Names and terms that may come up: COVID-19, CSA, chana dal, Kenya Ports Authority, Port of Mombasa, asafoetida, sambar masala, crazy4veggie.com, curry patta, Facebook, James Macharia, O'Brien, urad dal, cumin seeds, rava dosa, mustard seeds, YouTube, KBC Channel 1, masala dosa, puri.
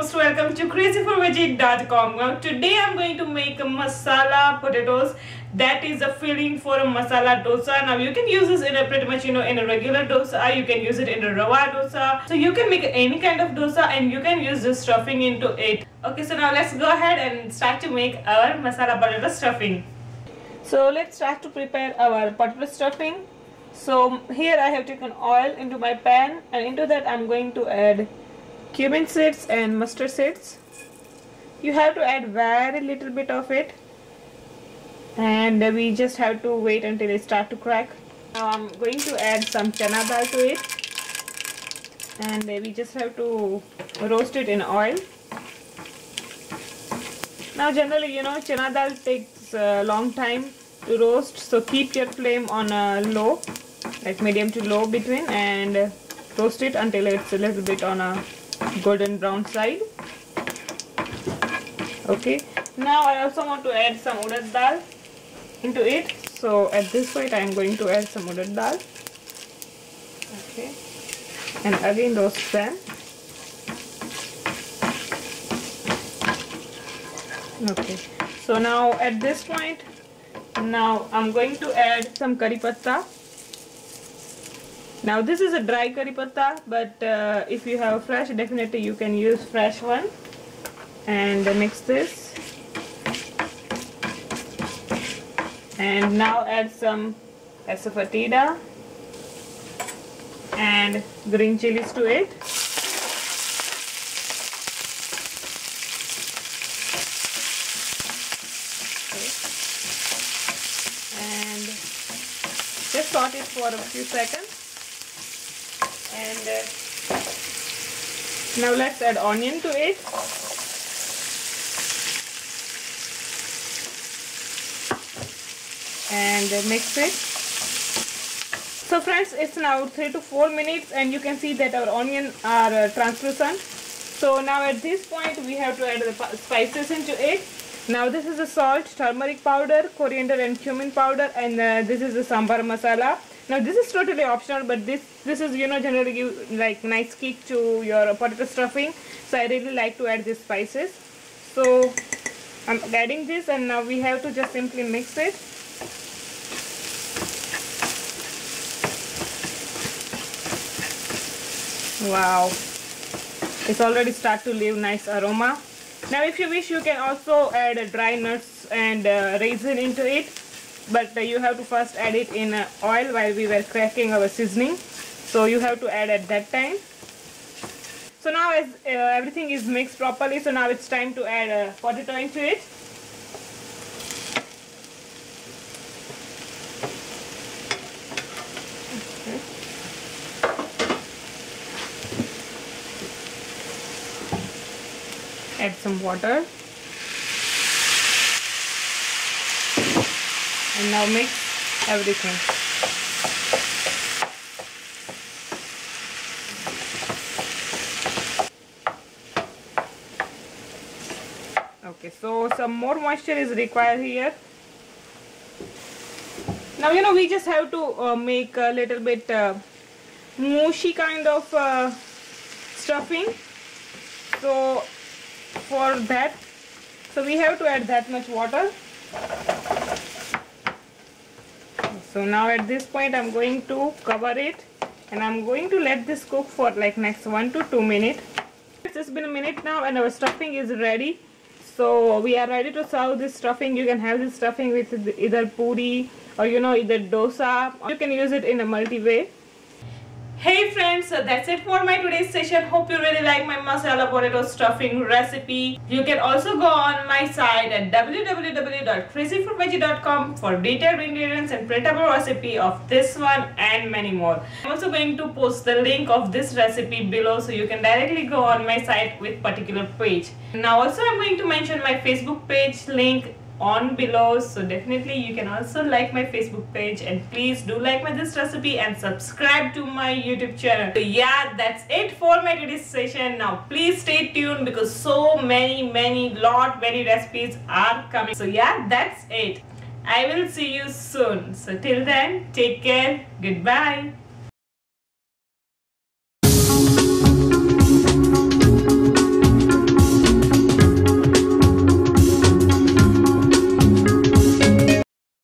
most welcome to crazy4veggie.com. Well, today I'm going to make a masala potatoes. That is a filling for a masala dosa. Now you can use this in a pretty much in a regular dosa. You can use it in a rava dosa. So you can make any kind of dosa and you can use this stuffing into it. Okay, so now let's go ahead and start to make our masala potato stuffing. So let's start to prepare our potato stuffing. So here I have taken oil into my pan, and into that I'm going to add cumin seeds and mustard seeds. You have to add very little bit of it, and we just have to wait until it starts to crack. Now I'm going to add some chana dal to it, and we just have to roast it in oil. Now generally chana dal takes a long time to roast, so keep your flame on low, like medium to low between, and roast it until it's a little bit on a golden brown side. Okay, now I also want to add some urad dal into it, so at this point I am going to add some urad dal. Okay, and again roast them. Okay, so now at this point I'm going to add some curry patta. Now this is a dry curry patta, but if you have fresh, definitely you can use fresh one. And mix this. And now add some asafoetida and green chilies to it. And just saute it for a few seconds. And now let's add onion to it. And mix it. So friends, it's now 3 to 4 minutes, and you can see that our onion are translucent. So now at this point we have to add the spices into it. Now this is the salt, turmeric powder, coriander and cumin powder, and this is the sambar masala. Now this is totally optional, but this is generally give like nice kick to your potato stuffing. So I really like to add these spices. So I'm adding this, and now we have to just simply mix it. Wow, it's already start to leave nice aroma. Now if you wish, you can also add dry nuts and raisin into it, but you have to first add it in oil while we were cracking our seasoning, so you have to add at that time. So now as everything is mixed properly, so now it's time to add a potato into it. Add some water, and now mix everything. Okay, so some more moisture is required here. Now we just have to make a little bit mushy kind of stuffing. So for that, so we have to add that much water. So now at this point I'm going to cover it, and I'm going to let this cook for like next 1 to 2 minutes. It's been a minute now, and our stuffing is ready. So we are ready to serve this stuffing. You can have this stuffing with either puri or either dosa, or you can use it in a multi way. Hey friends, so that's it for my today's session. Hope you really like my masala potato stuffing recipe. You can also go on my site at www.crazy4veggie.com for detailed ingredients and printable recipe of this one and many more. I'm also going to post the link of this recipe below, so you can directly go on my site with particular page. Now also I'm going to mention my Facebook page link on below, so definitely you can also like my Facebook page, and please do like this recipe and subscribe to my YouTube channel. So yeah, that's it for my today's session. Now please stay tuned, because so many recipes are coming. So yeah, that's it. I will see you soon. So till then, take care. Goodbye.